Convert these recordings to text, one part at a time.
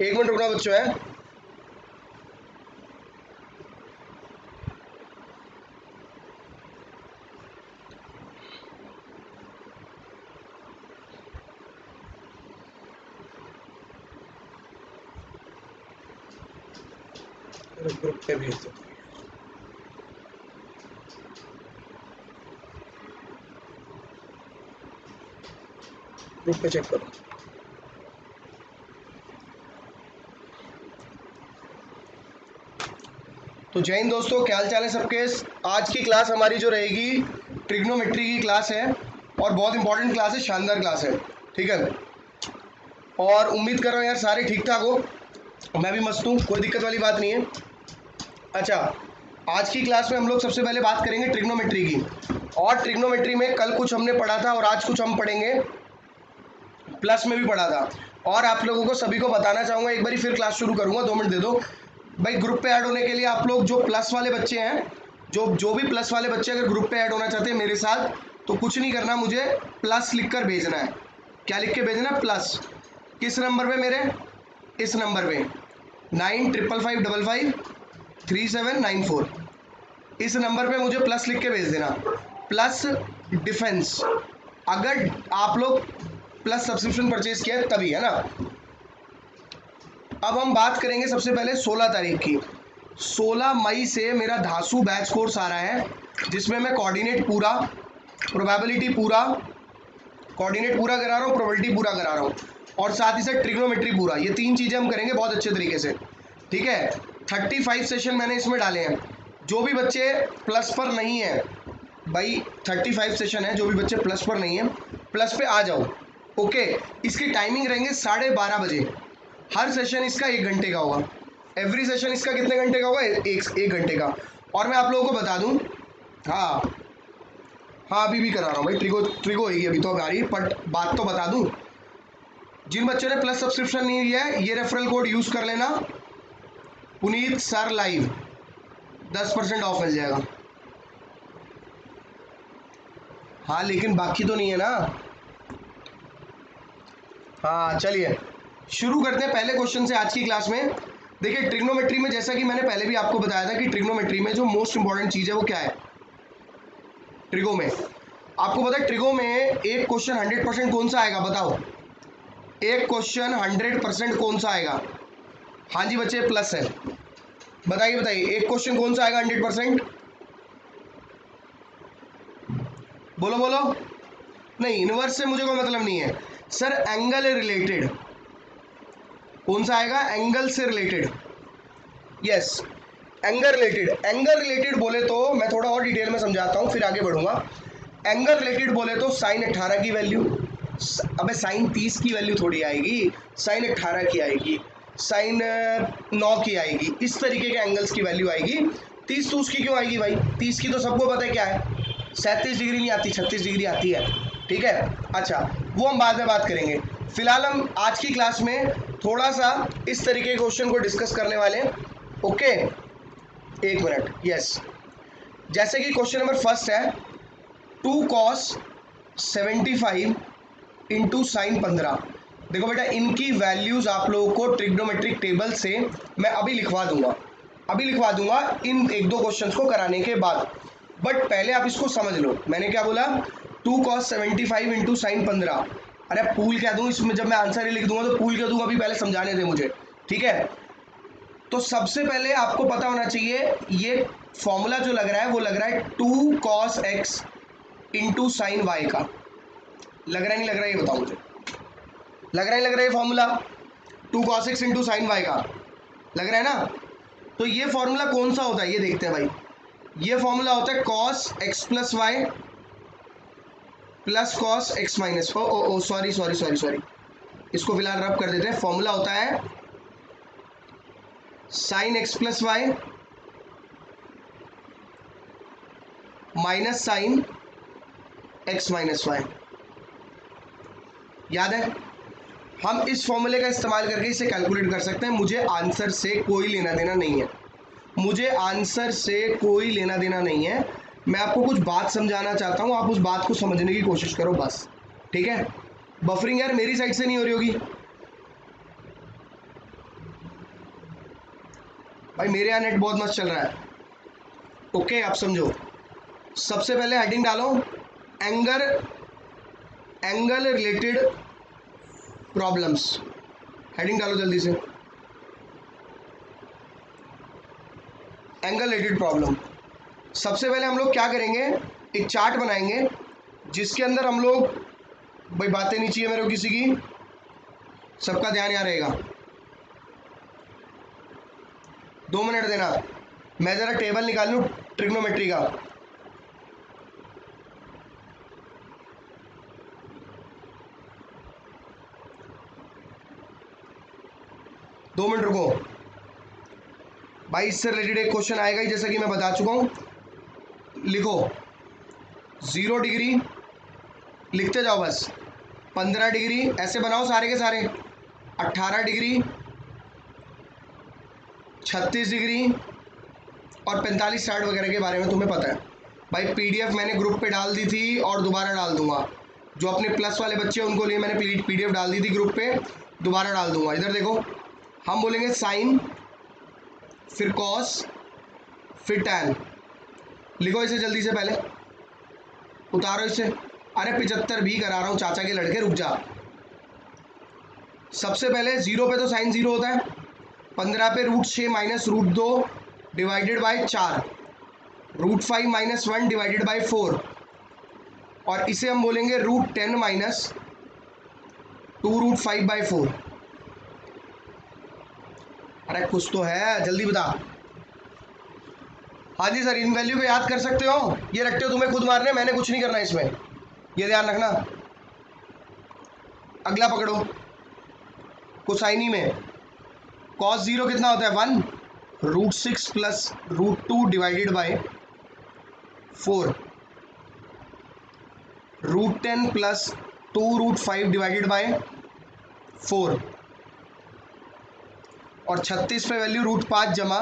एक मिनट रुकना बच्चों है। ग्रुप पे भेज दो। ग्रुप पे चेक करो। तो जय हिंद दोस्तों, क्या हाल चाल है सबके। आज की क्लास हमारी जो रहेगी ट्रिग्नोमेट्री की क्लास है और बहुत इंपॉर्टेंट क्लास है, शानदार क्लास है, ठीक है। और उम्मीद कर रहा हूँ यार सारे ठीक ठाक हो, मैं भी मस्त हूँ, कोई दिक्कत वाली बात नहीं है। अच्छा, आज की क्लास में हम लोग सबसे पहले बात करेंगे ट्रिग्नोमेट्री की, और ट्रिग्नोमेट्री में कल कुछ हमने पढ़ा था और आज कुछ हम पढ़ेंगे, प्लस में भी पढ़ा था। और आप लोगों को सभी को बताना चाहूँगा, एक बार फिर क्लास शुरू करूँगा, 2 मिनट दे दो भाई। ग्रुप पे ऐड होने के लिए आप लोग जो प्लस वाले बच्चे हैं, जो भी प्लस वाले बच्चे अगर ग्रुप पे ऐड होना चाहते हैं मेरे साथ, तो कुछ नहीं करना, मुझे प्लस लिखकर भेजना है। क्या लिख के भेजना है? प्लस। किस नंबर पे? मेरे इस नंबर पे 9555553794, इस नंबर पे मुझे प्लस लिख के भेज देना। प्लस डिफेंस, अगर आप लोग प्लस सब्सक्रिप्शन परचेज किया है तभी, है ना। अब हम बात करेंगे सबसे पहले 16 तारीख की। 16 मई से मेरा धासू बैच कोर्स आ रहा है, जिसमें मैं कोऑर्डिनेट पूरा, प्रोबेबिलिटी पूरा, कोऑर्डिनेट पूरा करा रहा हूँ, प्रोबेबिलिटी पूरा करा रहा हूँ, और साथ ही साथ ट्रिग्नोमेट्री पूरा। ये 3 चीज़ें हम करेंगे बहुत अच्छे तरीके से, ठीक है। 35 सेशन मैंने इसमें डाले हैं। जो भी बच्चे प्लस पर नहीं है भाई, 35 सेशन है, जो भी बच्चे प्लस पर नहीं है प्लस पर आ जाओ, ओके। इसकी टाइमिंग रहेंगे 12:30 बजे। हर सेशन इसका 1 घंटे का होगा। एवरी सेशन इसका कितने घंटे का होगा? 1 घंटे का। और मैं आप लोगों को बता दूं, हाँ अभी भी करा रहा हूँ भाई, ट्रिगो होगी अभी तो गाड़ी, बट बात तो बता दूं, जिन बच्चों ने प्लस सब्सक्रिप्शन नहीं लिया है, ये रेफरल कोड यूज़ कर लेना, पुनीत सर लाइव, 10% ऑफ मिल जाएगा। हाँ लेकिन बाकी तो नहीं है ना। हाँ चलिए शुरू करते हैं पहले क्वेश्चन से आज की क्लास में। देखिए ट्रिग्नोमेट्री में, जैसा कि मैंने पहले भी आपको बताया था कि ट्रिग्नोमेट्री में जो मोस्ट इंपॉर्टेंट चीज़ है वो क्या है? ट्रिगो में आपको पता है, ट्रिगो में एक क्वेश्चन 100% कौन सा आएगा? बताओ, एक क्वेश्चन 100% कौन सा आएगा? हाँ जी बच्चे प्लस है, बताइए बताइए, एक क्वेश्चन कौन सा आएगा 100%? बोलो बोलो। नहीं, इनवर्स से मुझे कोई मतलब नहीं है सर। एंगल रिलेटेड कौन सा आएगा? एंगल से related, yes, angle related. Angle related बोले तो मैं थोड़ा और डिटेल में समझाता हूँ, फिर आगे बढ़ूंगा। एंगल रिलेटेड बोले तो sin 18 की वैल्यू, अबे sin 30 की वैल्यू थोड़ी आएगी, sin 18 की आएगी, sin 9 की आएगी, इस तरीके के एंगल्स की वैल्यू आएगी। 30 की क्यों आएगी भाई? 30 की तो सबको पता है क्या है, 37 डिग्री नहीं आती, 36 डिग्री आती है, ठीक है। अच्छा वो हम बाद में बात करेंगे, फिलहाल हम आज की क्लास में थोड़ा सा इस तरीके के क्वेश्चन को डिस्कस करने वाले हैं, ओके। 1 minute, yes. जैसे कि क्वेश्चन नंबर फर्स्ट है, 2 cos 75 × sin 15। देखो बेटा, इनकी वैल्यूज़ आप लोगों को ट्रिग्नोमेट्रिक टेबल से मैं अभी लिखवा दूंगा, इन 1-2 क्वेश्चन को कराने के बाद, बट पहले आप इसको समझ लो। मैंने क्या बोला? 2 cos 75 × sin 15। अरे पूल क्या दूँ इसमें? जब मैं आंसर ही लिख दूंगा तो पूल क्या दूंगा? अभी पहले समझाने थे मुझे, ठीक है। तो सबसे पहले आपको पता होना चाहिए, ये फॉर्मूला जो लग रहा है वो लग रहा है 2 cos x × sin y का। लग रहा है नहीं लग रहा है, ये बताओ मुझे। लग रहा है ये formula 2 cos x × sin y का लग रहा है ना। तो ये फॉर्मूला कौन सा होता है ये देखते हैं भाई। ये फॉर्मूला होता है cos x + y + cos x - oh sorry, इसको फिलहाल रब कर देते हैं। फॉर्मूला होता है sin x + y - sin x - y। याद है, हम इस फॉर्मूले का इस्तेमाल करके इसे कैलकुलेट कर सकते हैं। मुझे आंसर से कोई लेना देना नहीं है, मैं आपको कुछ बात समझाना चाहता हूँ, आप उस बात को समझने की कोशिश करो बस, ठीक है। बफरिंग यार मेरी साइड से नहीं हो रही होगी, भाई मेरे यहाँ नेट बहुत मस्त चल रहा है। ओके आप समझो, सबसे पहले हेडिंग डालो एंगल रिलेटेड प्रॉब्लम्स, हेडिंग डालो जल्दी से, एंगल रिलेटेड प्रॉब्लम। सबसे पहले हम लोग क्या करेंगे, एक चार्ट बनाएंगे जिसके अंदर हम लोग, भाई बातें नहीं चाहिए मेरे को किसी की, सबका ध्यान यहाँ रहेगा। 2 मिनट देना, मैं ज़रा टेबल निकाल लूँ ट्रिग्नोमेट्री का। दो मिनट रुको भाई, इससे रिलेटेड एक क्वेश्चन आएगा ही, जैसा कि मैं बता चुका हूँ। लिखो 0 डिग्री, लिखते जाओ बस, 15 डिग्री, ऐसे बनाओ सारे के सारे, 18 डिग्री, 36 डिग्री और 45 60 वगैरह के बारे में तुम्हें पता है भाई। पीडीएफ मैंने ग्रुप पे डाल दी थी और दोबारा डाल दूंगा, जो अपने प्लस वाले बच्चे हैं उनको लिए मैंने पीडीएफ डाल दी थी ग्रुप पे, दोबारा डाल दूंगा। इधर देखो, हम बोलेंगे साइन फिर कॉस फिर टैन। लिखो इसे जल्दी से, पहले उतारो इसे। अरे 75 भी करा रहा हूँ चाचा के लड़के, रुक जा। सबसे पहले 0 पे तो साइन 0 होता है, 15 पे √6 minus √2 divided by 4, √5 minus 1 divided by 4, और इसे हम बोलेंगे √10 माइनस 2√5 बाई 4। अरे कुछ तो है, जल्दी बता। हाँ जी सर, इन वैल्यू को याद कर सकते हो, ये रखते हो तुम्हें खुद मारने, मैंने कुछ नहीं करना इसमें, ये ध्यान रखना। अगला पकड़ो कोसाइनी में, कॉस 0 कितना होता है 1, √6 plus √2 divided by 4, √10 plus 2√5 divided by 4, और 36 पे वैल्यू √5 जमा।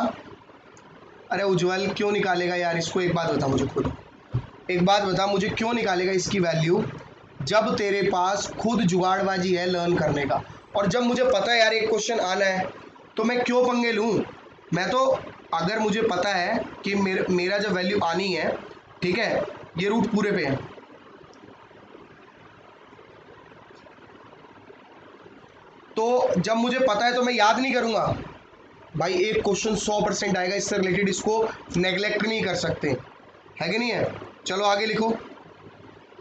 अरे उज्ज्वल क्यों निकालेगा यार इसको, एक बात बता मुझे खुद, एक बात बता मुझे, क्यों निकालेगा इसकी वैल्यू जब तेरे पास खुद जुगाड़बाजी है लर्न करने का, और जब मुझे पता है यार एक क्वेश्चन आना है तो मैं क्यों पंगे लूँ। मैं तो, अगर मुझे पता है कि मेरा जब वैल्यू आनी है, ठीक है, ये रूट पूरे पे है, तो जब मुझे पता है तो मैं याद नहीं करूँगा भाई। एक क्वेश्चन 100% आएगा इससे रिलेटेड, इसको नेगलेक्ट नहीं कर सकते, है कि नहीं है। चलो आगे लिखो,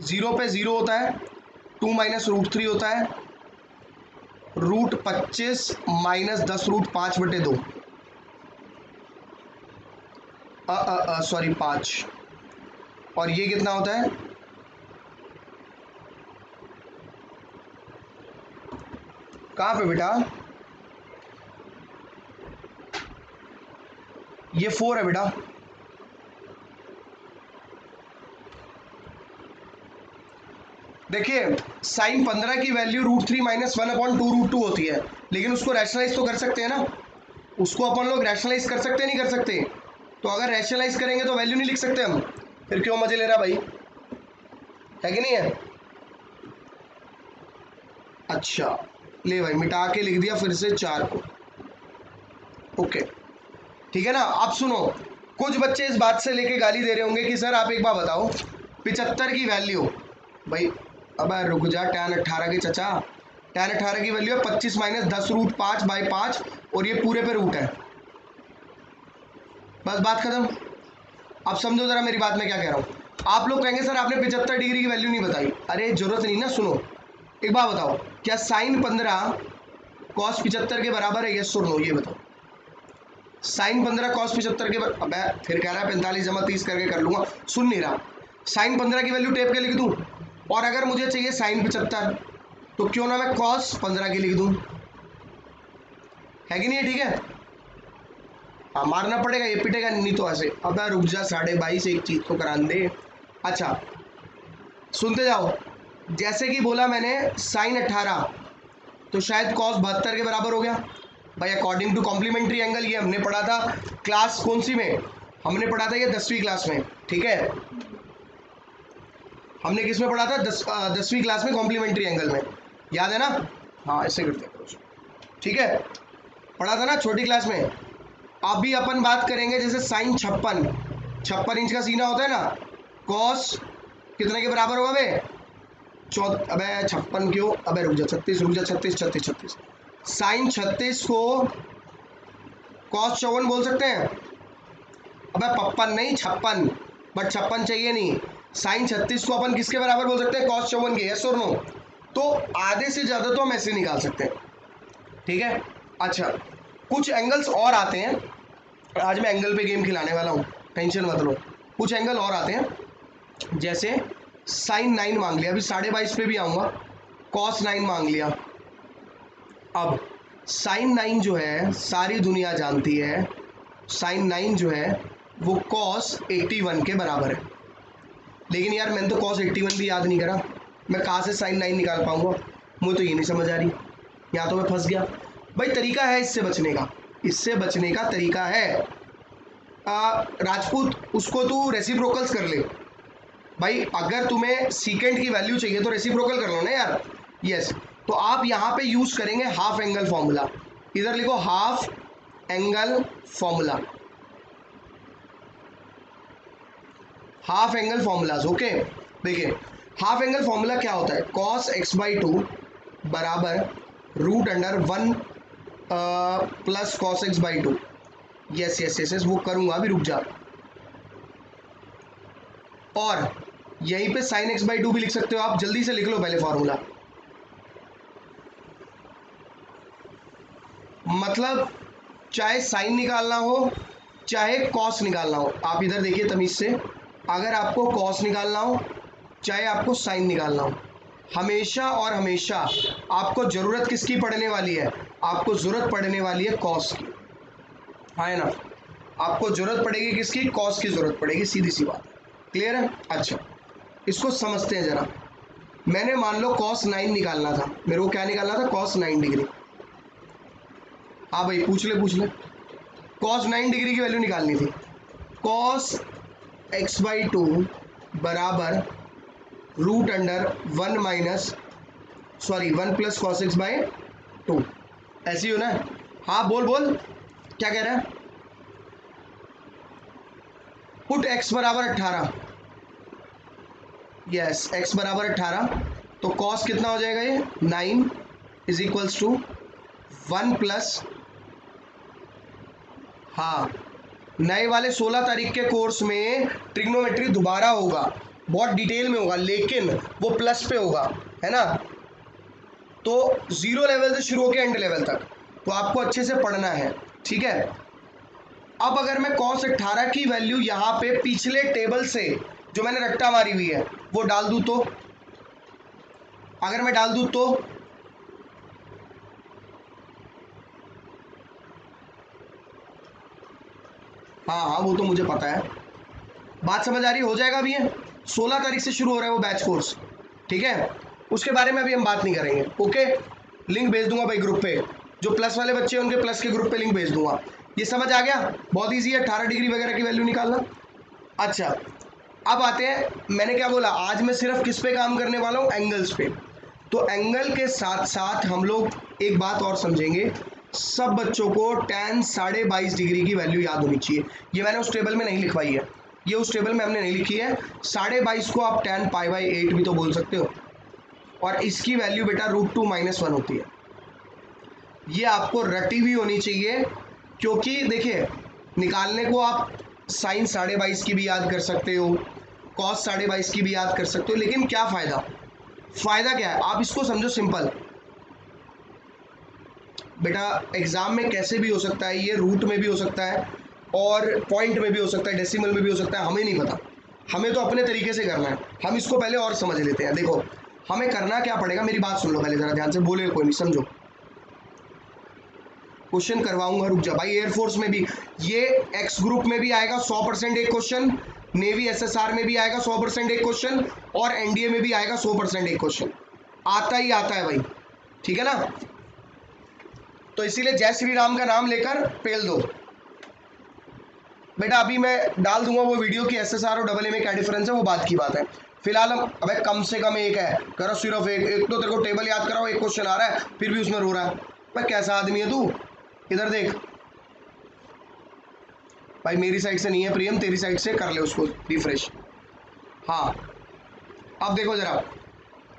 0 पे 0 होता है, 2 माइनस √3 होता है, √25 माइनस 10 √5/2, सॉरी 5, और ये कितना होता है 4 है बेटा। देखिए साइन 15 की वैल्यू √3 माइनस 1/2 √2 होती है, लेकिन उसको रैशनलाइज तो कर सकते हैं ना, उसको अपन लोग रैशनलाइज कर सकते हैं, नहीं कर सकते। तो अगर रैशनलाइज करेंगे तो वैल्यू नहीं लिख सकते हम, फिर क्यों मजे ले रहा भाई, है कि नहीं है। अच्छा ले भाई, मिटा के लिख दिया फिर से 4 को। ओके ठीक है ना। आप सुनो, कुछ बच्चे इस बात से लेके गाली दे रहे होंगे कि सर आप एक बार बताओ 75 की वैल्यू, भाई अब रुक जा, टैन 18 के चचा, टैन 18 की वैल्यू है 25 माइनस 10 √5 बाई 5, और ये पूरे पे रूट है, बस बात खत्म। आप समझो ज़रा मेरी बात, मैं क्या कह रहा हूँ। आप लोग कहेंगे सर आपने 75 डिग्री की वैल्यू नहीं बताई, अरे ज़रूरत नहीं ना। सुनो एक बार बताओ, क्या साइन 15 कॉस 75 के बराबर है, ये सुन लो, ये बताओ साइन 15 कॉस 75 के बराबर। अब फिर कह रहा है 45 जमा 30 करके कर लूँगा, सुन नहीं रहा। साइन 15 की वैल्यू टेप के लिख दूँ, और अगर मुझे चाहिए साइन 75 तो क्यों ना मैं कॉस 15 की लिख दूँ, है कि नहीं है। ठीक है, हाँ मारना पड़ेगा, ये पिटेगा नहीं तो ऐसे। अब रुक जा 22.5, एक चीज़ तो करा दे। अच्छा सुनते जाओ, जैसे कि बोला मैंने साइन 18 तो शायद कॉस 72 के बराबर हो गया भाई, अकॉर्डिंग टू कॉम्प्लीमेंट्री एंगल। ये हमने पढ़ा था क्लास कौन सी में, हमने पढ़ा था ये 10वीं क्लास में, ठीक है। हमने किस में पढ़ा था, 10वीं क्लास में, कॉम्प्लीमेंट्री एंगल में, याद है ना। हाँ ऐसे करते हैं, ठीक है, पढ़ा था ना छोटी क्लास में। अभी अपन बात करेंगे जैसे साइन 56 इंच का सीना होता है ना, कॉस कितने के बराबर होगा बे? 56 क्यों, अबे रुक जा 36 साइन 36 को कॉस 54 बोल सकते हैं? अबे 55 नहीं 56, बट 56 चाहिए नहीं, साइन 36 को अपन किसके बराबर बोल सकते हैं? कॉस 54 के, यस और नो? तो आधे से ज़्यादा तो हम ऐसे निकाल सकते हैं, ठीक है। अच्छा कुछ एंगल्स और आते हैं, आज मैं एंगल पे गेम खिलाने वाला हूँ, टेंशन मत लो। कुछ एंगल और आते हैं, जैसे साइन 9 मांग लिया, अभी 22.5 पे भी आऊँगा, कॉस 9 मांग लिया। अब साइन 9 जो है सारी दुनिया जानती है, साइन 9 जो है वो कॉस 81 के बराबर है, लेकिन यार मैंने तो कॉस 81 भी याद नहीं करा, मैं कहाँ से साइन 9 निकाल पाऊँगा? मुझे तो ये नहीं समझ आ रही, यहाँ तो मैं फंस गया भाई। तरीका है इससे बचने का, तरीका है राजपूत, उसको तू रेसिप्रोकल्स कर ले भाई। अगर तुम्हें सीकेंट की वैल्यू चाहिए तो रेसिप्रोकल कर लो ना यार, यस। तो आप यहाँ पे यूज़ करेंगे हाफ एंगल फार्मूला, इधर लिखो half angle formula, half angle formulas, okay. देखिए हाफ एंगल फार्मूला क्या होता है, कॉस x/2 बराबर √1 प्लस कॉस x/2, यस वो करूँगा अभी, रुक जा। और यहीं पे साइन x/2 भी लिख सकते हो आप, जल्दी से लिख लो पहले फॉर्मूला। मतलब चाहे साइन निकालना हो चाहे कॉस निकालना हो, आप इधर देखिए तमीज़ से, अगर आपको कॉस निकालना हो चाहे आपको साइन निकालना हो, हमेशा और हमेशा आपको ज़रूरत किसकी पड़ने वाली है? आपको ज़रूरत पड़ने वाली है कॉस की, है ना? आपको ज़रूरत पड़ेगी किसकी? कॉस की ज़रूरत पड़ेगी, सीधी सी बात, क्लियर है। अच्छा इसको समझते हैं ज़रा। मैंने मान लो कॉस 9 निकालना था, मेरे को क्या निकालना था? Cos 9 degree. हाँ भाई पूछ ले। कॉस 9 डिग्री की वैल्यू निकालनी थी, कॉस x/2 बराबर √1 प्लस कॉस x/2, ऐसी हो ना। हाँ बोल क्या कह रहा है? पुट x बराबर 18, यस x बराबर 18, तो कॉस कितना हो जाएगा ये? 9 इज इक्वल्स टू 1 प्लस, हाँ नए वाले 16 तारीख के कोर्स में ट्रिग्नोमेट्री दोबारा होगा, बहुत डिटेल में होगा, लेकिन वो प्लस पे होगा, है ना? तो जीरो लेवल से शुरू होकर एंड लेवल तक, तो आपको अच्छे से पढ़ना है, ठीक है। अब अगर मैं कॉस 18 की वैल्यू यहाँ पे पिछले टेबल से जो मैंने रट्टा मारी हुई है वो डाल दूँ, तो अगर मैं डाल दूँ तो हाँ, वो तो मुझे पता है, बात समझ आ रही, हो जाएगा भी है। 16 तारीख से शुरू हो रहा है वो बैच कोर्स, ठीक है, उसके बारे में अभी हम बात नहीं करेंगे, ओके। लिंक भेज दूंगा भाई ग्रुप पे, जो प्लस वाले बच्चे हैं उनके प्लस के ग्रुप पे लिंक भेज दूंगा। ये समझ आ गया? बहुत ईजी है 18 डिग्री वगैरह की वैल्यू निकालना। अच्छा अब आते हैं, मैंने क्या बोला, आज मैं सिर्फ किस पे काम करने वाला हूँ? एंगल्स पे। तो एंगल के साथ साथ हम लोग एक बात और समझेंगे, सब बच्चों को टैन 22.5 डिग्री की वैल्यू याद होनी चाहिए। ये मैंने उस टेबल में नहीं लिखवाई है, ये उस टेबल में हमने नहीं लिखी है। 22.5 को आप टैन π/8 भी तो बोल सकते हो, और इसकी वैल्यू बेटा √2 - 1 होती है। ये आपको रटी हुई होनी चाहिए, क्योंकि देखिए निकालने को आप साइन 22.5 की भी याद कर सकते हो, कॉस 22.5 की भी याद कर सकते हो, लेकिन क्या फ़ायदा? फ़ायदा क्या है? आप इसको समझो सिंपल बेटा, एग्ज़ाम में कैसे भी हो सकता है, ये रूट में भी हो सकता है और पॉइंट में भी हो सकता है, डेसिमल में भी हो सकता है, हमें नहीं पता, हमें तो अपने तरीके से करना है। हम इसको पहले और समझ लेते हैं। देखो हमें करना क्या पड़ेगा, मेरी बात सुन लो पहले ज़रा ध्यान से, बोले कोई नहीं, समझो, क्वेश्चन करवाऊंगा, रुक जा भाई। एयरफोर्स में भी ये एक्स ग्रुप में भी आएगा 100% एक क्वेश्चन, नेवी SSR में भी आएगा 100% एक क्वेश्चन, और एनडीए में भी आएगा 100% एक क्वेश्चन, आता ही आता है भाई, ठीक है ना? तो इसीलिए जय श्री राम का नाम लेकर पेल दो बेटा। अभी मैं डाल दूंगा वो वीडियो की SSR और AA में क्या डिफरेंस है, वो बात की बात है। फिलहाल हम, अबे कम से कम एक है करो, सिर्फ एक तो तेरे को टेबल याद कराओ, एक क्वेश्चन आ रहा है फिर भी उसमें रो रहा है, भाई कैसा आदमी है तू? इधर देख, भाई मेरी साइड से नहीं है प्रियम, तेरी साइड से कर ले उसको रिफ्रेश। हाँ अब देखो जरा,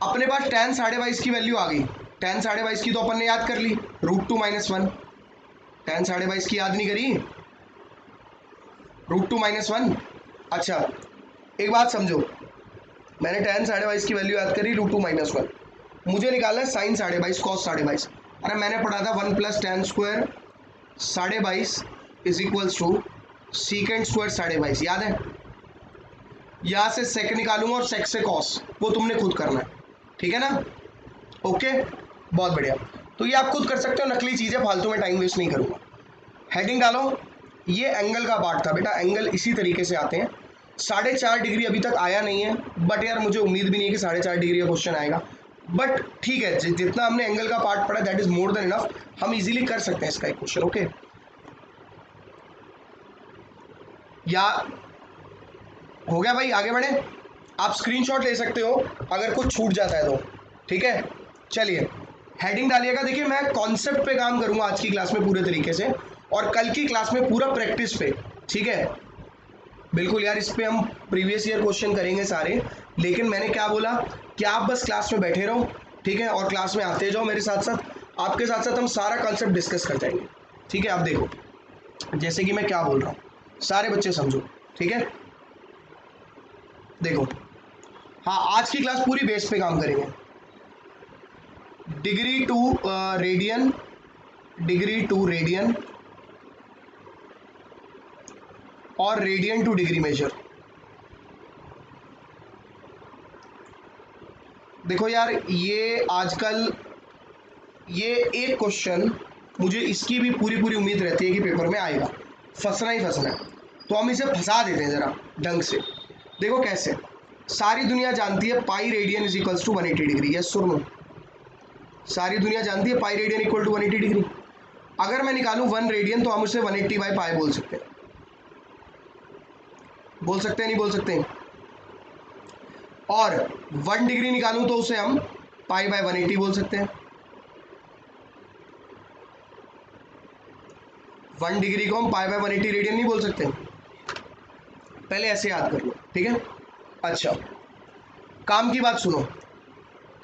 अपने पास tan 22.5 की वैल्यू आ गई। tan 22.5 की तो अपन ने याद कर ली, √2 - 1। tan 22.5 की याद नहीं करी, √2 - 1। अच्छा एक बात समझो, मैंने tan 22.5 की वैल्यू याद करी, √2 - 1। मुझे निकालना है sin 22.5 cos 22.5। अरे मैंने पढ़ा था 1 + tan² 22.5 = sec² 22.5, याद है। यहाँ से सेक निकालूंगा और सेक से कॉस, वो तुमने खुद करना है, ठीक है ना। ओके बहुत बढ़िया, तो ये आप खुद कर सकते हो, नकली चीज़ें फालतू में टाइम वेस्ट नहीं करूँगा। हेडिंग डालो, ये एंगल का पार्ट था बेटा, एंगल इसी तरीके से आते हैं। 4.5 डिग्री अभी तक आया नहीं है, बट यार मुझे उम्मीद भी नहीं है कि 4.5 डिग्री का क्वेश्चन आएगा, बट ठीक है जितना हमने एंगल का पार्ट पढ़ा that is more than enough, हम इजीली कर सकते हैं इसका एक क्वेश्चन। ओके या हो गया भाई, आगे बढ़े। आप स्क्रीनशॉट ले सकते हो अगर कुछ छूट जाता है तो, ठीक है। चलिए हेडिंग डालिएगा, देखिए मैं कॉन्सेप्ट पे काम करूंगा आज की क्लास में पूरे तरीके से, और कल की क्लास में पूरा प्रैक्टिस पे, ठीक है। बिल्कुल यार इस पे हम प्रीवियस ईयर क्वेश्चन करेंगे सारे, लेकिन मैंने क्या बोला कि आप बस क्लास में बैठे रहो, ठीक है, और क्लास में आते जाओ मेरे साथ साथ, आपके साथ साथ हम सारा कॉन्सेप्ट डिस्कस कर जाएंगे, ठीक है। आप देखो जैसे कि मैं क्या बोल रहा हूँ, सारे बच्चे समझो, ठीक है। देखो हाँ, आज की क्लास पूरी बेस पे काम करेंगे, डिग्री टू रेडियन और रेडियन टू डिग्री मेजर। देखो यार ये आजकल ये एक क्वेश्चन मुझे इसकी भी पूरी उम्मीद रहती है कि पेपर में आएगा, फंसना ही फंसना है, तो हम इसे फंसा देते हैं ज़रा ढंग से। देखो कैसे, सारी दुनिया जानती है पाई रेडियन = 180 डिग्री, यस और नो। सारी दुनिया जानती है पाई रेडियन = 180 डिग्री। अगर मैं निकालूं 1 रेडियन तो हम उसे 180/π बोल सकते हैं, बोल सकते हैं नहीं बोल सकते हैं। और 1 डिग्री निकालूं तो उसे हम π/180 बोल सकते हैं। 1 डिग्री को हम π/180 रेडियन नहीं बोल सकते हैं। पहले ऐसे याद कर लो, ठीक है। अच्छा काम की बात सुनो,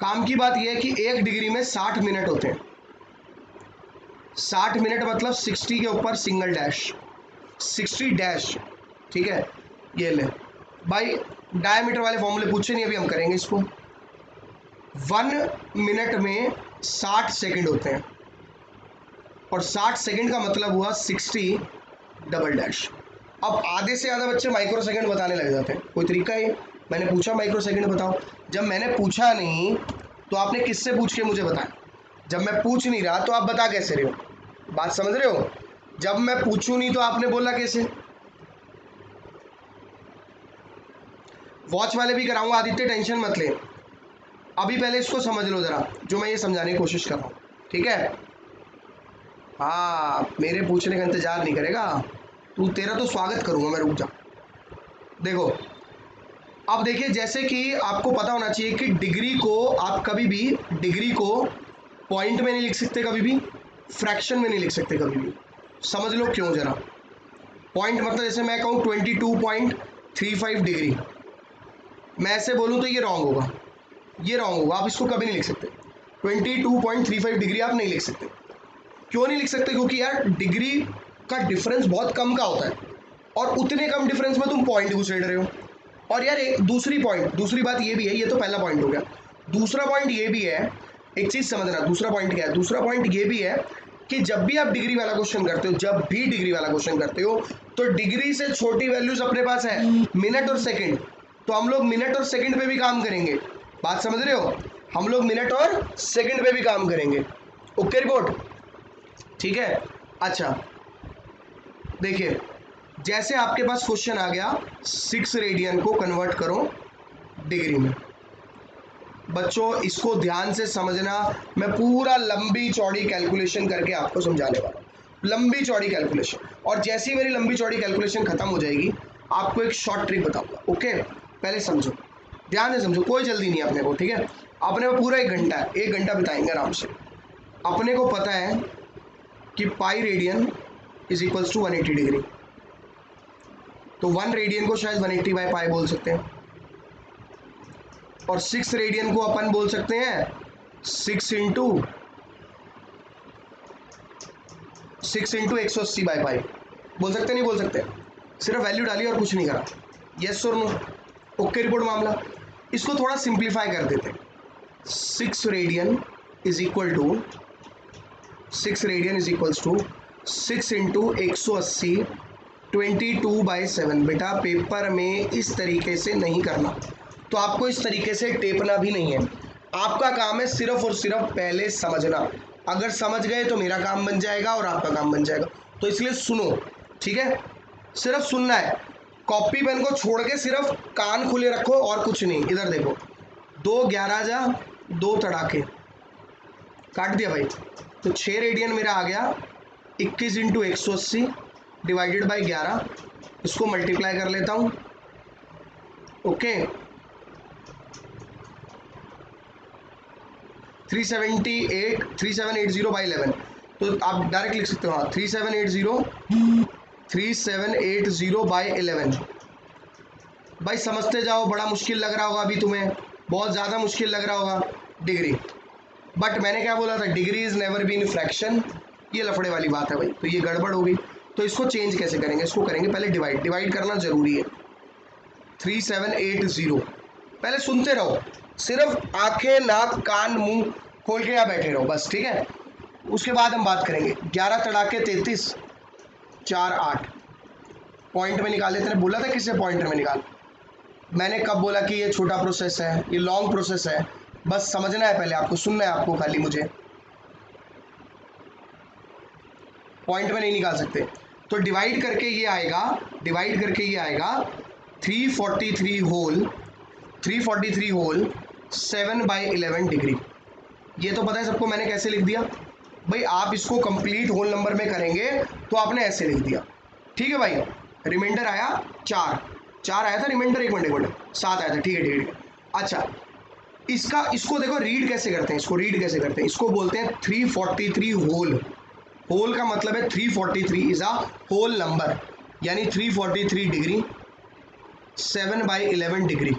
काम की बात यह है कि 1 डिग्री में 60 मिनट होते हैं। 60 मिनट मतलब 60 के ऊपर सिंगल डैश, 60 डैश, ठीक है। ये ले भाई डायमीटर वाले फॉर्मूले पूछे नहीं, अभी हम करेंगे इसको। 1 मिनट में 60 सेकंड होते हैं, और 60 सेकंड का मतलब हुआ 60 डबल डैश। अब आधे से ज़्यादा बच्चे माइक्रोसेकंड बताने लग जाते हैं, कोई तरीका है। मैंने पूछा माइक्रोसेकंड बताओ, जब मैंने पूछा नहीं तो आपने किससे पूछ के मुझे बताया, जब मैं पूछ नहीं रहा तो आप बता कैसे रहे हो, बात समझ रहे हो। जब मैं पूछूं नहीं तो आपने बोला कैसे। वॉच वाले भी कराऊंगा आदित्य, टेंशन मत ले, अभी पहले इसको समझ लो ज़रा जो मैं ये समझाने की कोशिश कर रहा हूँ, ठीक है। हाँ मेरे पूछने का इंतजार नहीं करेगा तू, तेरा तो स्वागत करूंगा मैं, रुक जा। देखो अब देखिए, जैसे कि आपको पता होना चाहिए कि डिग्री को आप कभी भी, डिग्री को पॉइंट में नहीं लिख सकते, कभी भी फ्रैक्शन में नहीं लिख सकते, कभी भी, समझ लो क्यों ज़रा। पॉइंट मतलब जैसे मैं कहूँ 22.35 डिग्री, मैं ऐसे बोलूँ तो ये रॉन्ग होगा, ये रॉन्ग होगा, आप इसको कभी नहीं लिख सकते। 22.35 डिग्री आप नहीं लिख सकते। क्यों नहीं लिख सकते? क्योंकि यार डिग्री का डिफरेंस बहुत कम का होता है, और उतने कम डिफरेंस में तुम पॉइंट घुसेड़ रहे हो। और यार एक दूसरी बात ये भी है, ये तो पहला पॉइंट हो गया। दूसरा पॉइंट ये भी है, एक चीज़ समझना, दूसरा पॉइंट क्या है, दूसरा पॉइंट ये भी है कि जब भी आप डिग्री वाला क्वेश्चन करते हो, जब भी डिग्री वाला क्वेश्चन करते हो, तो डिग्री से छोटी वैल्यूज अपने पास है, मिनट और सेकेंड, तो हम लोग मिनट और सेकेंड पर भी काम करेंगे, बात समझ रहे हो, हम लोग मिनट और सेकेंड पर भी काम करेंगे। ओके रिपोर्ट, ठीक है। अच्छा देखिए जैसे आपके पास क्वेश्चन आ गया, 6 रेडियन को कन्वर्ट करो डिग्री में। बच्चों इसको ध्यान से समझना, मैं पूरा लंबी चौड़ी कैलकुलेशन करके आपको समझाने वाला हूँ, लंबी चौड़ी कैलकुलेशन। और जैसे ही मेरी लंबी चौड़ी कैलकुलेशन खत्म हो जाएगी आपको एक शॉर्ट ट्रिक बताऊंगा, ओके। पहले समझो, ध्यान से समझो, कोई जल्दी नहीं अपने को, ठीक है। अपने को पूरा एक घंटा बिताएंगे आराम से। अपने को पता है कि पाई रेडियन = 180 डिग्री, तो 1 रेडियन को शायद 180/π बोल सकते हैं, और 6 रेडियन को अपन बोल सकते हैं 6 इंटू 180/π बोल सकते, नहीं बोल सकते, सिर्फ वैल्यू डाली और कुछ नहीं करा। यस और नो, ओके रिपोर्ट मामला। इसको थोड़ा सिंप्लीफाई कर देते हैं। 6 radian is equal to 6 into 180 22/7। बेटा पेपर में इस तरीके से नहीं करना, तो आपको इस तरीके से टेपना भी नहीं है। आपका काम है सिर्फ और सिर्फ पहले समझना। अगर समझ गए तो मेरा काम बन जाएगा और आपका काम बन जाएगा। तो इसलिए सुनो, ठीक है, सिर्फ सुनना है। कॉपी पेन को छोड़ के सिर्फ कान खुले रखो और कुछ नहीं। इधर देखो, 2 11 जा 2 तड़ाके, काट दिया भाई। तो 6 रेडियन मेरा आ गया 21 इंटू 180 डिवाइडेड बाई 11। इसको मल्टीप्लाई कर लेता हूँ, ओके। 3780 बाई 11, तो आप डायरेक्ट लिख सकते हो। हाँ, 3780 बाई 11। भाई समझते जाओ, बड़ा मुश्किल लग रहा होगा अभी तुम्हें, बहुत ज़्यादा मुश्किल लग रहा होगा डिग्री। बट मैंने क्या बोला था, degree is never been fraction. ये लफड़े वाली बात है भाई, तो ये गड़बड़ हो गई। तो इसको चेंज कैसे करेंगे? इसको करेंगे पहले डिवाइड। डिवाइड करना ज़रूरी है। 3780 पहले सुनते रहो, सिर्फ आंखें नाक कान मुंह खोल के यहाँ बैठे रहो बस, ठीक है। उसके बाद हम बात करेंगे। 11 तड़ाके 33, 4 8 पॉइंट में निकाल लेते हैं। बोला था किसे पॉइंट में निकाल, मैंने कब बोला कि ये छोटा प्रोसेस है, ये लॉन्ग प्रोसेस है। बस समझना है पहले, आपको सुनना है, आपको खाली मुझे पॉइंट में नहीं निकाल सकते। तो डिवाइड करके ये आएगा, 343 होल 7/11 डिग्री। ये तो पता है सबको मैंने कैसे लिख दिया भाई। आप इसको कंप्लीट होल नंबर में करेंगे तो आपने ऐसे लिख दिया, ठीक है भाई। रिमाइंडर आया 4 आया था रिमाइंडर, एक मिनट 7 आया था, ठीक है ठीक है। अच्छा, इसका इसको देखो रीड कैसे करते हैं, इसको बोलते हैं 343 होल। होल का मतलब है 343 इज़ अ होल नंबर, यानी 343 डिग्री 7/11 डिग्री।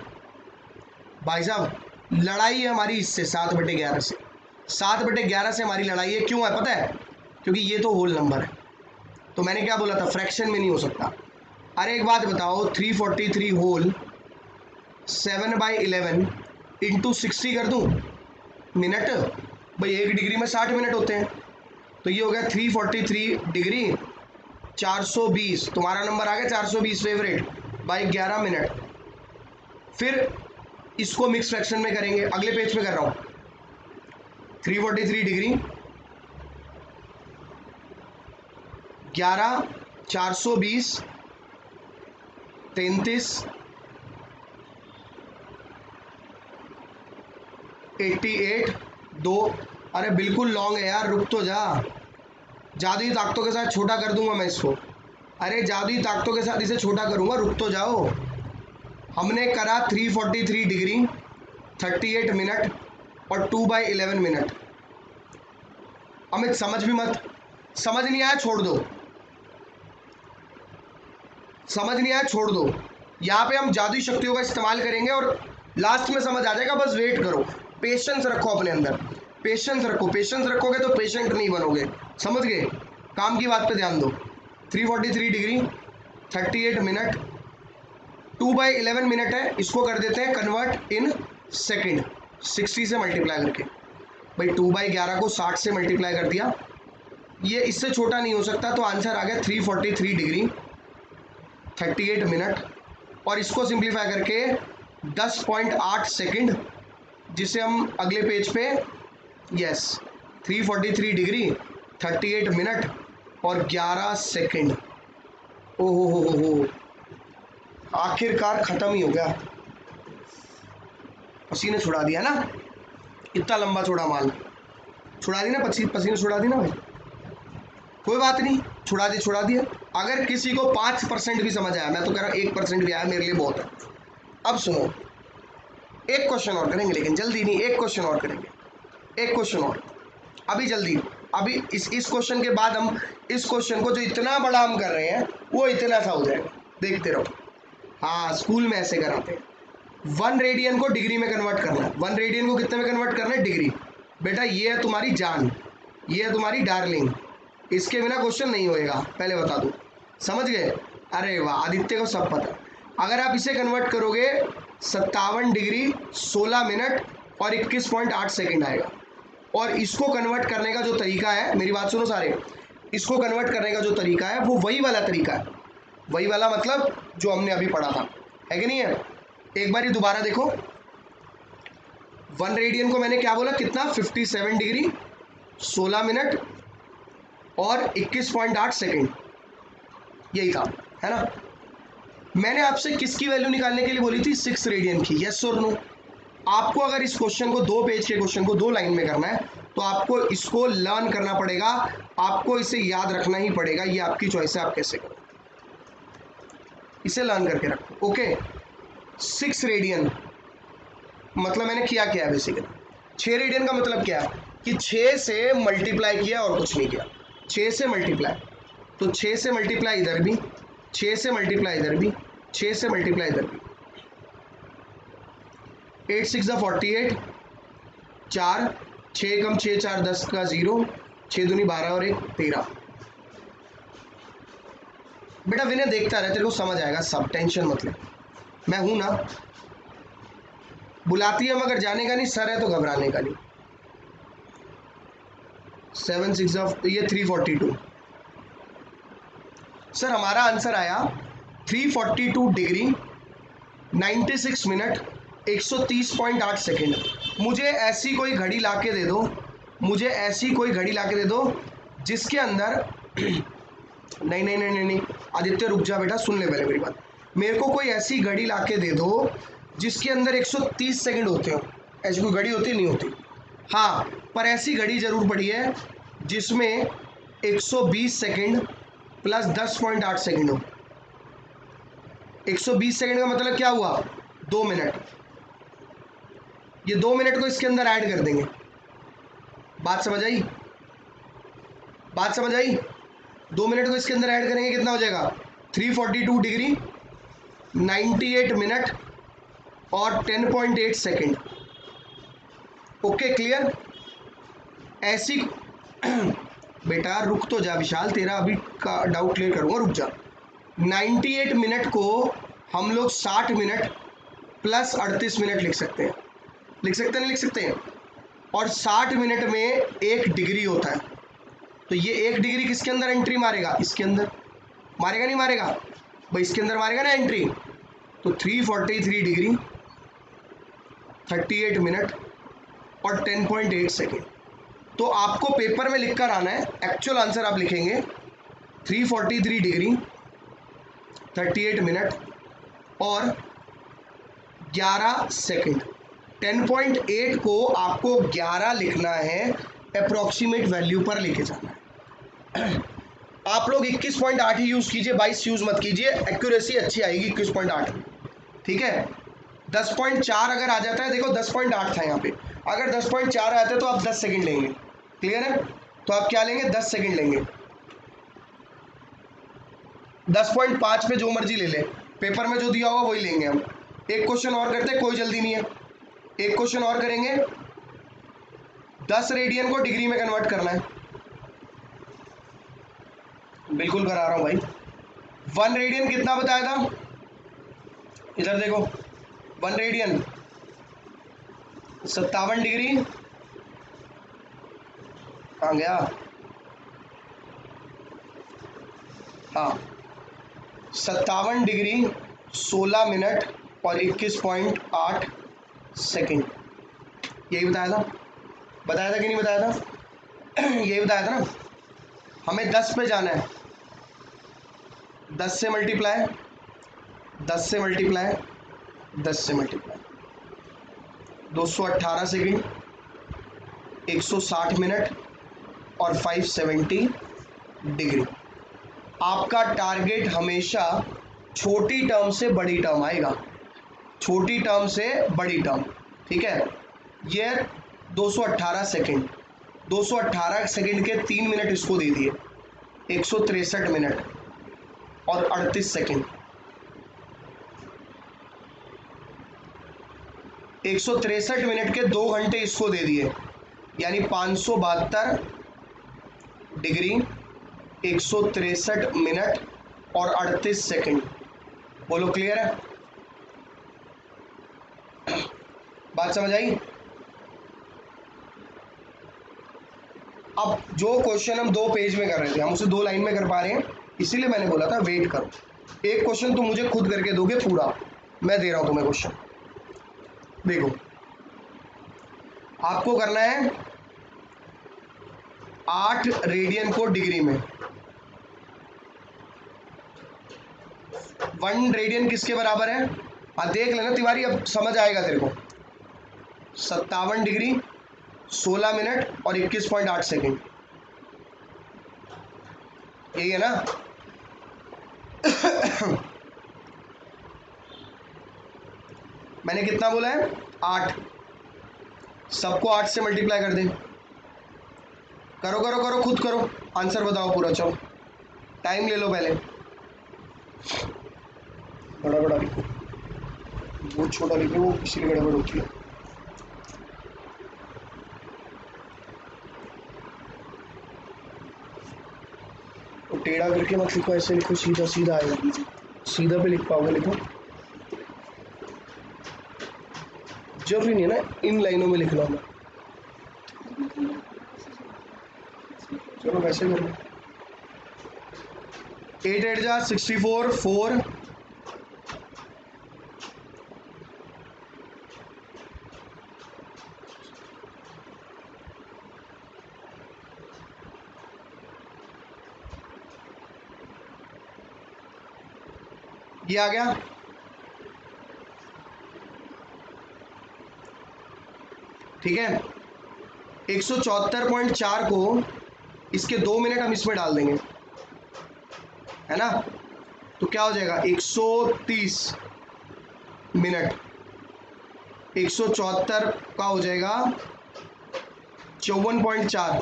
भाई साहब लड़ाई है हमारी इससे 7/11 से। 7/11 से हमारी लड़ाई है, क्यों है पता है? क्योंकि ये तो होल नंबर है। तो मैंने क्या बोला था, फ्रैक्शन में नहीं हो सकता। अरे एक बात बताओ, 343 होल 7/11 इंटू 60 कर दूँ मिनट, भाई 1 डिग्री में 60 मिनट होते हैं। तो ये हो गया 343 डिग्री 420, तुम्हारा नंबर आ गया 420 फेवरेट, बाई 11 मिनट। फिर इसको मिक्स फ्रैक्शन में करेंगे, अगले पेज पे कर रहा हूँ। 343 डिग्री 11 420 33 88 2। अरे बिल्कुल लॉन्ग है यार, रुक तो जा। जादुई ताकतों के साथ छोटा कर दूंगा मैं इसको। अरे जादुई ताकतों के साथ इसे छोटा करूंगा, रुक तो जाओ। हमने करा 343 डिग्री 38 मिनट और 2/11 मिनट। अमित समझ भी मत, समझ नहीं आया छोड़ दो, यहाँ पे हम जादुई शक्तियों का इस्तेमाल करेंगे और लास्ट में समझ आ जाएगा। बस वेट करो, पेशेंस रखो अपने अंदर, पेशेंस रखोगे तो पेशेंट नहीं बनोगे, समझ गए? काम की बात पे ध्यान दो। 343 डिग्री 38 मिनट 2/11 मिनट है, इसको कर देते हैं कन्वर्ट इन सेकंड, 60 से मल्टीप्लाई करके। भाई 2/11 को 60 से मल्टीप्लाई कर दिया, ये इससे छोटा नहीं हो सकता। तो आंसर आ गया 343 डिग्री 38 मिनट और इसको सिंप्लीफाई करके 10.8 सेकंड, जिसे हम अगले पेज पे, यस 343 डिग्री 38 मिनट और 11 सेकंड। ओहो, आखिरकार ख़त्म ही हो गया, पसीने छुड़ा दिया ना, इतना लंबा छोड़ा माल, छुड़ा दी ना, पसीने छुड़ा दी ना भाई, कोई बात नहीं, छुड़ा दिया। अगर किसी को 5% भी समझ आया, मैं तो कह रहा हूँ 1% भी आया मेरे लिए बहुत है। अब सुनो, एक क्वेश्चन और करेंगे, लेकिन जल्दी नहीं, अभी जल्दी, अभी इस क्वेश्चन के बाद हम इस क्वेश्चन को, जो इतना बड़ा हम कर रहे हैं, वो इतना सा हो जाएगा। देखते रहो। हाँ, स्कूल में ऐसे कराते हैं। 1 रेडियन को डिग्री में कन्वर्ट करना है। 1 रेडियन को कितने में कन्वर्ट करना है? डिग्री। बेटा ये है तुम्हारी जान, ये है तुम्हारी डार्लिंग, इसके बिना क्वेश्चन नहीं होएगा, पहले बता दूँ। समझ गए? अरे वाह, आदित्य को सब पता। अगर आप इसे कन्वर्ट करोगे 57 डिग्री 16 मिनट और 21.8 सेकेंड आएगा। और इसको कन्वर्ट करने का जो तरीका है, मेरी बात सुनो सारे, इसको कन्वर्ट करने का जो तरीका है वो वही वाला तरीका है। वही वाला मतलब जो हमने अभी पढ़ा था, है कि नहीं है? एक बार ये दोबारा देखो। 1 रेडियन को मैंने क्या बोला, कितना? 57 डिग्री 16 मिनट और 21.8 सेकेंड, यही था, है ना? मैंने आपसे किसकी वैल्यू निकालने के लिए बोली थी? 6 रेडियन की। यस और नो? आपको अगर इस क्वेश्चन को, 2 पेज के क्वेश्चन को 2 लाइन में करना है तो आपको इसको लर्न करना पड़ेगा, आपको इसे याद रखना ही पड़ेगा। ये आपकी चॉइस है, आप कैसे करो, इसे लर्न करके रखो। ओके, 6 रेडियन मतलब मैंने किया क्या है बेसिकली? 6 रेडियन का मतलब क्या है कि 6 से मल्टीप्लाई किया और कुछ नहीं किया। 6 से मल्टीप्लाई, तो 6 से मल्टीप्लाई इधर भी, 6 से मल्टीप्लाई इधर भी, 6 से मल्टीप्लाई इधर भी। 8 6 48, 4, 6 कम 6 4 10 का 0, 6 दूनी 12 और 1 13। बेटा विनय देखता रहे, तेरे को समझ आएगा सब, टेंशन मतलब मैं हूं ना। बुलाती है मगर जाने का नहीं, सर है तो घबराने का नहीं। 7 6 ये 342। सर हमारा आंसर आया 342 डिग्री 96 मिनट 130.8 सेकेंड। मुझे ऐसी कोई घड़ी ला के दे दो, मुझे ऐसी कोई घड़ी ला के दे दो जिसके अंदर नहीं, आदित्य रुक जा बेटा, सुन ले पहले मेरी बात। मेरे को कोई ऐसी घड़ी ला के दे दो जिसके अंदर 130 सेकंड होते हो। ऐसी कोई घड़ी होती नहीं होती? हाँ, पर ऐसी घड़ी ज़रूर पड़ी है जिसमें 120 सेकंड प्लस 10.8 सेकंड हो। 120 सेकंड का मतलब क्या हुआ? 2 मिनट। ये 2 मिनट को इसके अंदर ऐड कर देंगे। बात समझ आई? बात समझ आई? 2 मिनट को इसके अंदर ऐड करेंगे, कितना हो जाएगा? 342 डिग्री 98 मिनट और 10.8 सेकेंड। Okay, clear? ऐसी बेटा रुक तो जा विशाल, तेरा अभी का डाउट क्लियर करूँगा, रुक जा। 98 मिनट को हम लोग 60 मिनट प्लस 38 मिनट लिख सकते हैं। लिख सकते हैं, लिख सकते हैं। और 60 मिनट में 1 डिग्री होता है, तो ये 1 डिग्री किसके अंदर एंट्री मारेगा? इसके अंदर मारेगा, नहीं मारेगा भाई? इसके अंदर मारेगा ना एंट्री। तो 343 डिग्री 38 मिनट और 10.8 सेकेंड। तो आपको पेपर में लिखकर आना है, एक्चुअल आंसर आप लिखेंगे 343 डिग्री 38 मिनट और 11 सेकेंड। 10.8 को आपको 11 लिखना है, अप्रॉक्सीमेट वैल्यू पर लेके जाना है। आप लोग 21.8 ही यूज़ कीजिए, 22 यूज़ मत कीजिए, एक्यूरेसी अच्छी आएगी 21.8। ठीक है, 10.4 अगर आ जाता है, देखो 10.8 था यहाँ पे, अगर 10.4 आता है तो आप 10 सेकंड लेंगे। क्लियर है? तो आप क्या लेंगे? 10 सेकंड लेंगे। 10.5 पे जो मर्जी ले लें, पेपर में जो दिया होगा वही लेंगे हम। एक क्वेश्चन और करते हैं, कोई जल्दी नहीं है, एक क्वेश्चन और करेंगे। 10 रेडियन को डिग्री में कन्वर्ट करना है, बिल्कुल करा रहा हूँ भाई। 1 रेडियन कितना बताया था? इधर देखो, 1 रेडियन 57 डिग्री, कहाँ गया? हाँ, 57 डिग्री 16 मिनट और 21.8 सेकेंड, यही बताया था। बताया था कि नहीं बताया था? यही बताया था ना। हमें 10 पे जाना है, 10 से मल्टीप्लाई, 10 से मल्टीप्लाई, 10 से मल्टीप्लाई, 218 सेकेंड, 160 मिनट और 570 डिग्री। आपका टारगेट हमेशा छोटी टर्म से बड़ी टर्म आएगा, छोटी टर्म से बड़ी टर्म। ठीक है, ये 218 सेकेंड, 218 सेकेंड के 3 मिनट इसको दे दिए, 163 मिनट और 38 सेकेंड। 163 मिनट के 2 घंटे इसको दे दिए, यानी 572 डिग्री 163 मिनट और 38 सेकंड। बोलो क्लियर है, बात समझ आई? अब जो क्वेश्चन हम 2 पेज में कर रहे थे, हम उसे 2 लाइन में कर पा रहे हैं, इसीलिए मैंने बोला था वेट करो। एक क्वेश्चन तुम मुझे खुद करके दोगे पूरा, मैं दे रहा हूं तुम्हें क्वेश्चन। देखो आपको करना है 8 रेडियन को डिग्री में। 1 रेडियन किसके बराबर है? हाँ देख लेना तिवारी, अब समझ आएगा तेरे को। 57 डिग्री 16 मिनट और 21.8 सेकेंड, यही है ना? मैंने कितना बोला है? 8। सबको 8 से मल्टीप्लाई कर दें। करो करो करो, खुद करो, आंसर बताओ पूरा। चलो टाइम ले लो पहले, बड़ा बड़ा लिखो, बहुत छोटा लिखो, वो इसलिए गड़बड़ होती है। टेढ़ा करके मत लिखो, ऐसे लिखो, सीधा सीधा आएगा, सीधा पे लिख पाओगे। लिखो, जरूरी नहीं है ना इन लाइनों में लिखना होगा। चलो वैसे कर लो। 8 8 64 4 ये आ गया। ठीक है, 174.4 को इसके 2 मिनट हम इसमें डाल देंगे, है ना? तो क्या हो जाएगा? 130 मिनट 174 का हो जाएगा 54.4।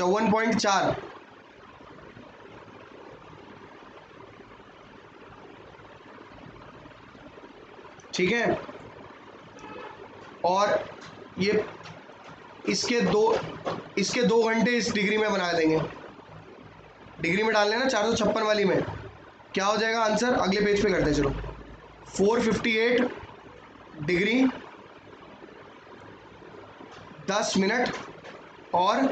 54.4 ठीक है, और ये इसके दो घंटे इस डिग्री में बना देंगे। डिग्री में डाल लेना 456 वाली में। क्या हो जाएगा आंसर? अगले पेज पे करते हैं। चलो 458 डिग्री 10 मिनट और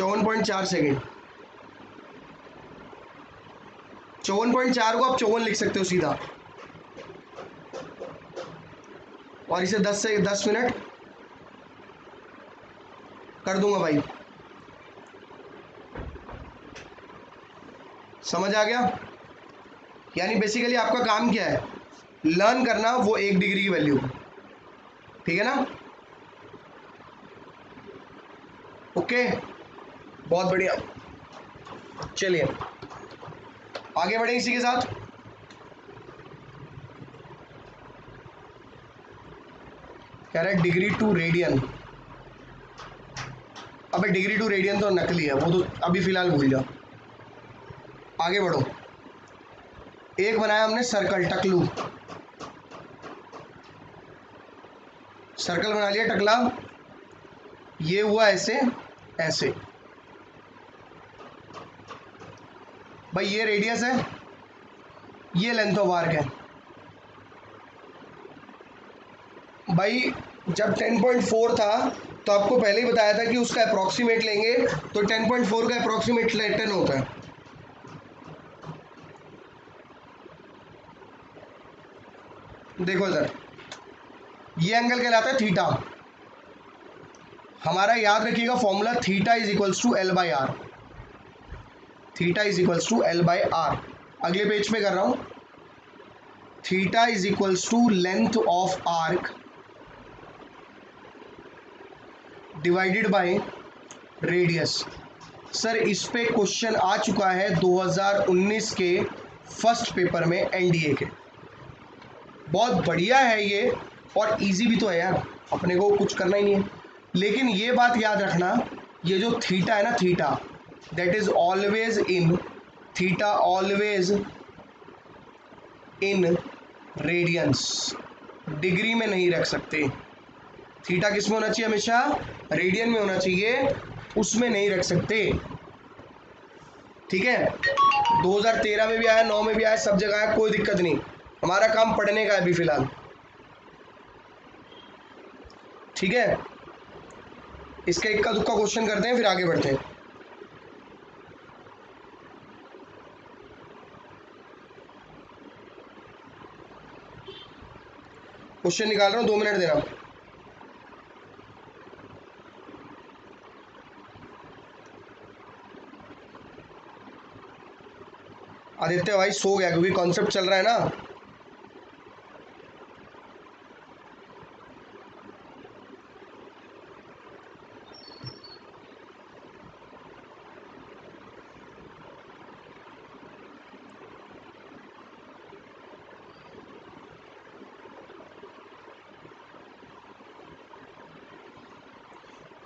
54.4 सेकेंड। 54.4 को आप 54 लिख सकते हो सीधा, और इसे 10 मिनट कर दूंगा भाई। समझ आ गया? यानी बेसिकली आपका काम क्या है? लर्न करना वो 1 डिग्री की वैल्यू, ठीक है ना? ओके, बहुत बढ़िया। चलिए आगे बढ़ें इसी के साथ। कह रहा है डिग्री टू रेडियन। अबे डिग्री टू रेडियन तो नकली है, वो तो अभी फिलहाल भूल जाओ। आगे बढ़ो। एक बनाया हमने सर्कल, टकलू सर्कल बना लिया, टकला। ये हुआ ऐसे ऐसे। भाई ये रेडियस है, ये लेंथ ऑफ आर्क है। भाई जब 10.4 था तो आपको पहले ही बताया था कि उसका अप्रॉक्सीमेट लेंगे तो 10.4 का अप्रॉक्सीमेट 10 होता है। देखो सर, ये एंगल कहलाता है थीटा। हमारा याद रखिएगा formula, theta is equals to L by R. Theta is equals to L by R. अगले पेज पे कर रहा हूँ। Theta is equals to length of arc divided by radius. Sir इस पे क्वेश्चन आ चुका है 2019 के फर्स्ट पेपर में, एनडीए के। बहुत बढ़िया है ये, और इजी भी तो है यार, अपने को कुछ करना ही नहीं है। लेकिन ये बात याद रखना, ये जो थीटा है ना, theta that is always in, theta always in radians degree में नहीं रख सकते। थीटा किस में होना चाहिए? हमेशा रेडियन में होना चाहिए, उसमें नहीं रख सकते। ठीक है, 2013 में भी आया, 9 में भी आया, सब जगह आया, कोई दिक्कत नहीं। हमारा काम पढ़ने का है अभी फिलहाल। ठीक है, इसका इक्का दुक्का क्वेश्चन करते हैं, फिर आगे बढ़ते हैं। क्वेश्चन निकाल रहा हूं, 2 मिनट दे रहा हूं। आदित्य भाई सो गया क्योंकि कॉन्सेप्ट चल रहा है ना।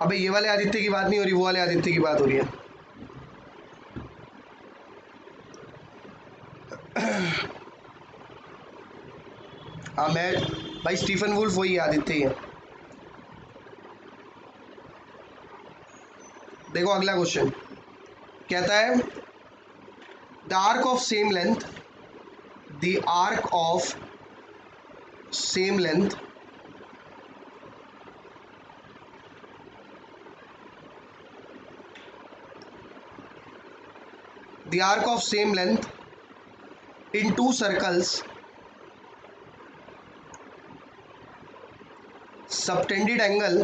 अबे ये वाले आदित्य की बात नहीं हो रही, वो वाले आदित्य की बात हो रही है। हाँ, मैं भाई स्टीफन वुल्फ वही आदित्य ही है। देखो अगला क्वेश्चन कहता है the arc of same length, the arc of same length the arc of same length in two circles subtended angle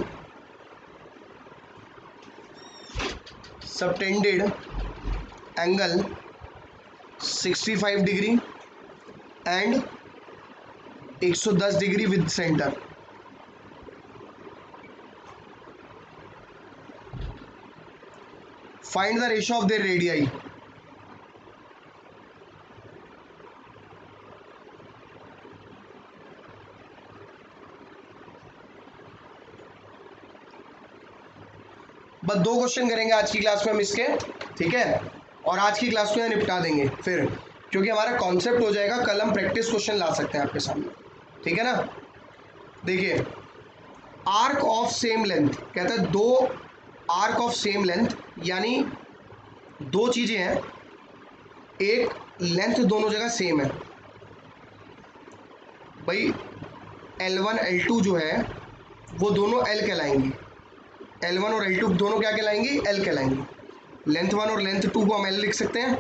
65 degree and 110 degree with center। Find the ratio of their radii। बस 2 question करेंगे आज की class में हम इसके, ठीक है, और आज की क्लास में निपटा देंगे फिर, क्योंकि हमारा कॉन्सेप्ट हो जाएगा। कल हम प्रैक्टिस क्वेश्चन ला सकते हैं आपके सामने, ठीक है ना। देखिए, आर्क ऑफ सेम लेंथ कहता है दो आर्क ऑफ सेम लेंथ, यानी दो चीज़ें हैं, एक लेंथ दोनों जगह सेम है। भाई L1 L2 जो है वो दोनों L कहलाएंगी, L1 और L2 दोनों क्या कहलाएंगी? L कहलाएंगी। लेंथ 1 और लेंथ 2 को हम L लिख सकते हैं,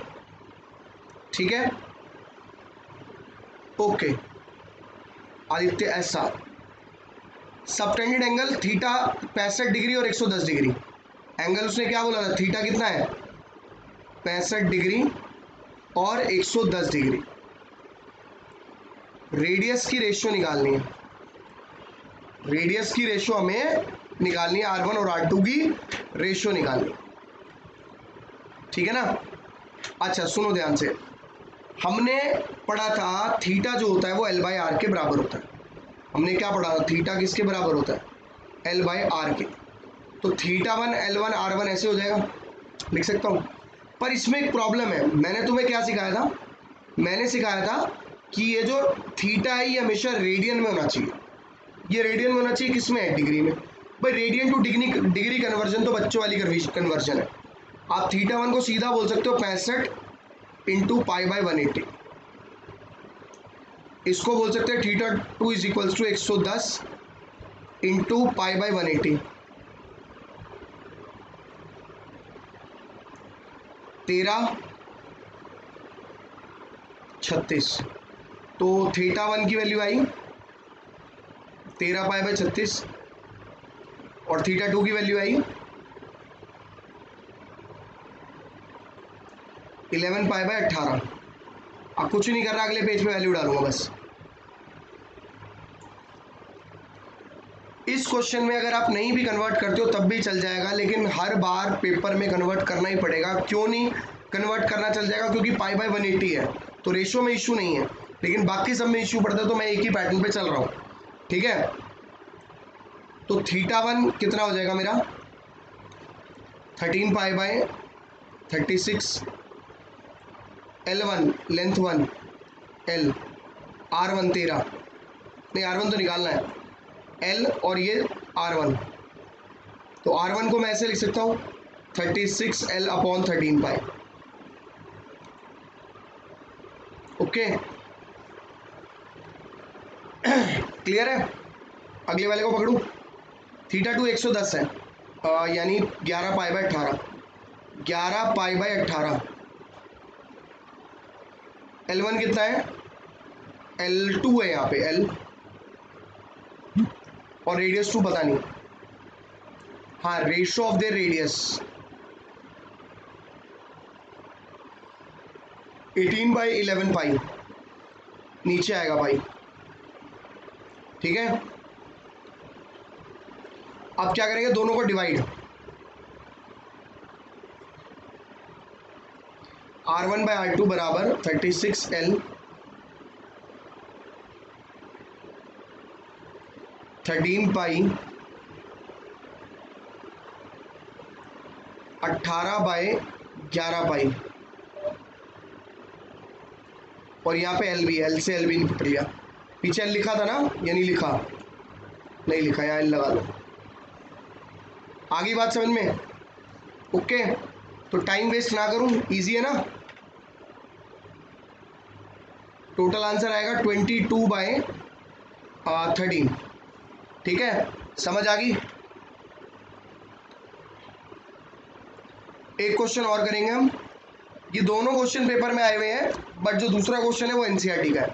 ठीक है, ओके। आदित्य ऐसा सबटेंडेड एंगल थीटा 65 डिग्री और 110 डिग्री। एंगल उसने क्या बोला था? थीटा कितना है? 65 डिग्री और 110 डिग्री। रेडियस की रेशियो निकालनी है, रेडियस की रेशियो हमें निकालनी है, R1 और R2 की रेशियो निकालनी, ठीक है ना। अच्छा सुनो ध्यान से, हमने पढ़ा था थीटा जो होता है वो L बाई R के बराबर होता है। हमने क्या पढ़ा था? थीटा किसके बराबर होता है? L बाई R के। तो थीटा 1 L1 R1 ऐसे हो जाएगा, लिख सकता हूँ। पर इसमें एक प्रॉब्लम है, मैंने तुम्हें क्या सिखाया था? मैंने सिखाया था कि ये जो थीटा है ये हमेशा रेडियन में होना चाहिए। ये रेडियन में होना चाहिए, किसमें है? डिग्री में। भाई रेडियन टू डिग्री कन्वर्जन तो बच्चों वाली कन्वर्जन है। आप थीटा 1 को सीधा बोल सकते हो 65 × π/180। इसको बोल सकते हैं थीटा 2 इज इक्वल्स टू 110 × π/180। 13/36, तो थीटा 1 की वैल्यू आई 13 π/36 और थीटा 2 की वैल्यू आई 11 π/18। अब कुछ नहीं कर रहा, अगले पेज पे वैल्यू डालूंगा बस। इस क्वेश्चन में अगर आप नहीं भी कन्वर्ट करते हो तब भी चल जाएगा, लेकिन हर बार पेपर में कन्वर्ट करना ही पड़ेगा। क्यों नहीं कन्वर्ट करना चल जाएगा? क्योंकि π/180 है तो रेशो में इशू नहीं है, लेकिन बाकी सब में इशू पड़ता है। तो मैं एक ही पैटर्न पर चल रहा हूँ, ठीक है। तो थीटा 1 कितना हो जाएगा मेरा? 13 π/36। L1 लेंथ 1 L R1 13, नहीं R1 तो निकालना है, L और ये R1, तो R1 को मैं ऐसे लिख सकता हूँ 36L/13π। ओके, क्लियर है? अगले वाले को पकड़ूँ। θ2 110 है, यानी 11 पाई बाय 18। L1 कितना है? L2 है यहाँ पे L, और रेडियस 2 पता नहीं। हाँ, ratio of their radius 18/11 pi नीचे आएगा भाई। ठीक है, अब क्या करेंगे? दोनों को डिवाइड। R1/R2 बराबर 36L 13 पाई 18/11 पाई, और यहाँ पे L भी, L से L भी नहीं पकड़ लिया, पीछे L लिखा था ना, या नहीं लिखा? नहीं लिखा, यहाँ L लगा दो। आगे बात समझ में? ओके, तो टाइम वेस्ट ना करूं, इजी है ना? टोटल आंसर आएगा 22/13। ठीक है, समझ आ गई? एक क्वेश्चन और करेंगे हम। ये दोनों क्वेश्चन पेपर में आए हुए हैं, बट जो दूसरा क्वेश्चन है वो एनसीईआरटी का है।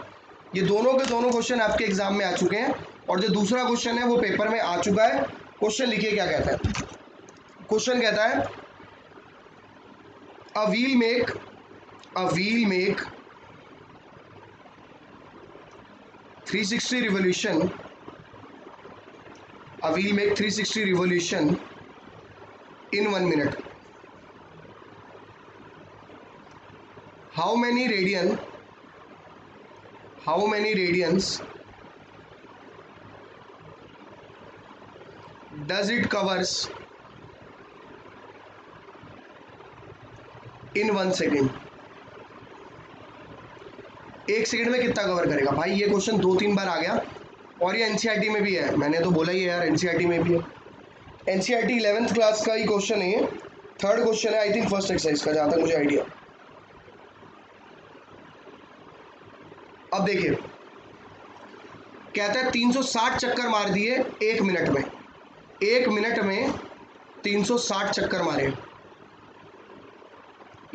ये दोनों के दोनों क्वेश्चन आपके एग्जाम में आ चुके हैं, और जो दूसरा क्वेश्चन है वो पेपर में आ चुका है। क्वेश्चन लिखिए, क्या कहता है क्वेश्चन? कहता है a wheel make 360 revolution, a wheel make 360 revolution in 1 minute. How many radians does it covers in 1 second? 1 second में कितना कवर करेगा भाई? ये क्वेश्चन 2-3 बार आ गया, और ये एनसीईआरटी में भी है। मैंने तो बोला ही है यार, एनसीईआरटी में भी है। एनसीईआरटी 11th क्लास का ही क्वेश्चन है, 3rd क्वेश्चन है आई थिंक, 1st एक्सरसाइज का, जहाँ तक मुझे आइडिया। अब देखिए, कहता है 360 चक्कर मार दिए 1 मिनट में। 1 मिनट में 360 चक्कर मारे,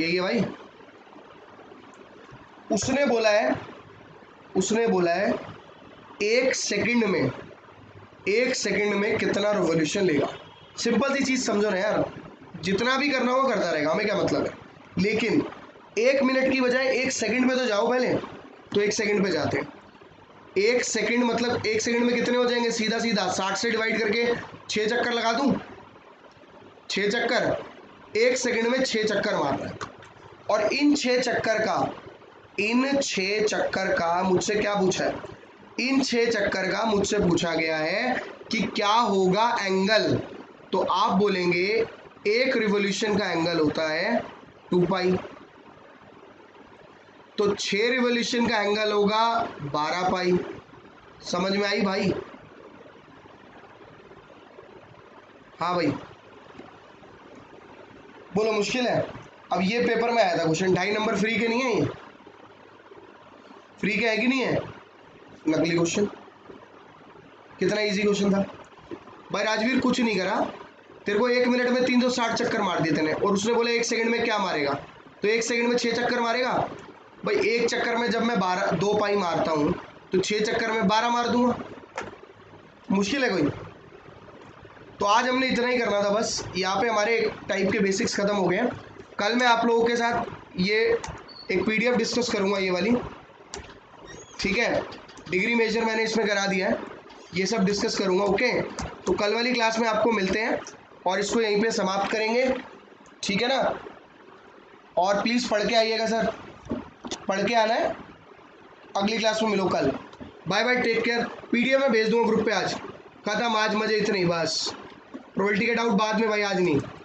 यही है भाई। उसने बोला है 1 सेकंड में कितना रिवॉल्यूशन लेगा। सिंपल सी चीज़ समझो ना यार, जितना भी करना हो करता रहेगा, हमें क्या मतलब है। लेकिन 1 मिनट की बजाय 1 सेकंड में तो जाओ पहले, तो 1 सेकंड पे जाते हैं। 1 सेकंड मतलब 1 सेकंड में कितने हो जाएंगे? सीधा सीधा 60 से डिवाइड करके 6 चक्कर लगा दूं। 6 चक्कर, 1 सेकंड में 6 चक्कर मारना है, और इन 6 चक्कर का मुझसे क्या पूछा है? इन 6 चक्कर का मुझसे पूछा गया है कि क्या होगा एंगल। तो आप बोलेंगे 1 रिवॉल्यूशन का एंगल होता है 2 पाई, तो 6 रिवॉल्यूशन का एंगल होगा 12 पाई। समझ में आई भाई? हाँ भाई, बोलो मुश्किल है? अब ये पेपर में आया था क्वेश्चन, 2.5 नंबर फ्री के नहीं है, ये फ्री के है कि नहीं है? नकली क्वेश्चन, कितना इजी क्वेश्चन था भाई। राजवीर कुछ नहीं करा, तेरे को 1 मिनट में 360 चक्कर मार दिए तेने, और उसने बोला 1 सेकंड में क्या मारेगा, तो 1 सेकंड में 6 चक्कर मारेगा भाई। 1 चक्कर में जब मैं 2 पाई मारता हूँ, तो 6 चक्कर में 12 मार दूंगा। मुश्किल है कोई? तो आज हमने इतना ही करना था बस। यहाँ पे हमारे एक टाइप के बेसिक्स ख़त्म हो गए हैं। कल मैं आप लोगों के साथ ये एक PDF डिस्कस करूँगा, ये वाली। ठीक है, डिग्री मेजर मैंने इसमें करा दिया है, ये सब डिस्कस करूँगा। ओके, तो कल वाली क्लास में आपको मिलते हैं, और इसको यहीं पर समाप्त करेंगे। ठीक है ना? और प्लीज़ पढ़ के आइएगा सर, पढ़ के आना है। अगली क्लास में मिलो कल। Bye bye, take care. PDF में भेज दूँगा ग्रुप पे आज। खत्म, आज मजे इतने ही बस। प्रोबेबिलिटी के डाउट बाद में भाई, आज नहीं।